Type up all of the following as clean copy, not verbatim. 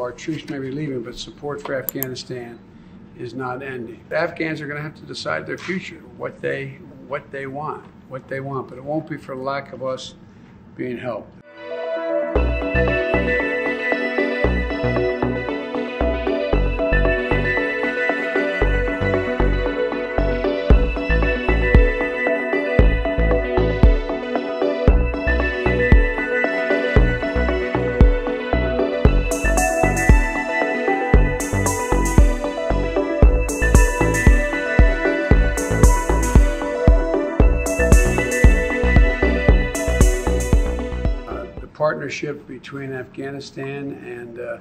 Our troops may be leaving, but support for Afghanistan is not ending. The Afghans are going to have to decide their future, what they want, but it won't be for lack of us being helped. Partnership between Afghanistan and the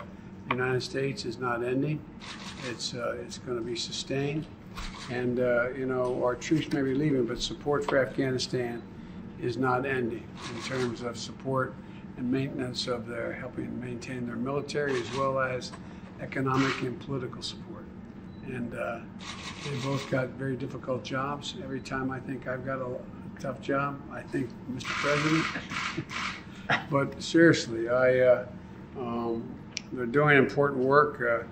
United States is not ending. It's going to be sustained, and our troops may be leaving, but support for Afghanistan is not ending in terms of support and maintenance of their helping maintain their military as well as economic and political support. And they both got very difficult jobs. Every time I think I've got a tough job, I think, Mr. President. But seriously, they're doing important work,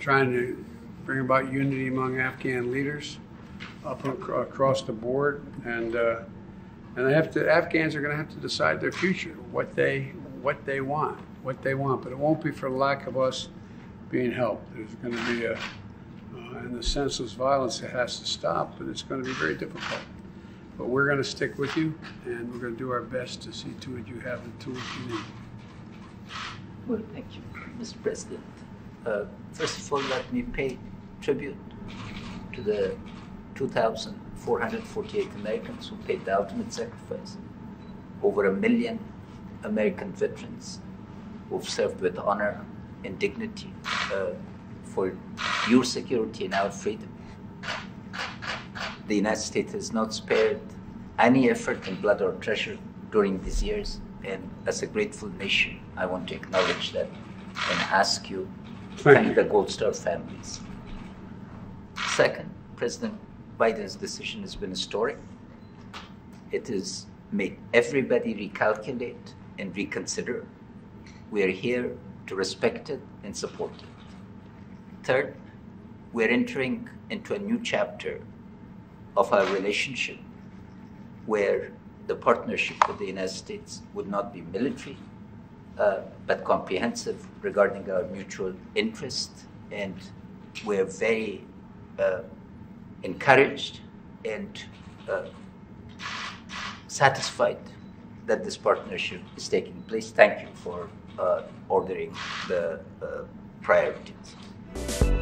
trying to bring about unity among Afghan leaders up across the board, and Afghans are going to have to decide their future, what they want, but it won't be for lack of us being helped. There's going to be and the senseless violence that has to stop, but it's going to be very difficult. But we're going to stick with you, and we're going to do our best to see to it you have the tools you need. Well, thank you, Mr. President. First of all, let me pay tribute to the 2,448 Americans who paid the ultimate sacrifice. Over 1 million American veterans who've served with honor and dignity for your security and our freedom. The United States has not spared any effort in blood or treasure during these years, and as a grateful nation, I want to acknowledge that and ask you to thank the Gold Star families. Second, President Biden's decision has been historic. It has made everybody recalculate and reconsider. We are here to respect it and support it. Third, we are entering into a new chapter of our relationship, where the partnership with the United States would not be military, but comprehensive regarding our mutual interest. And we're very encouraged and satisfied that this partnership is taking place. Thank you for ordering the priorities.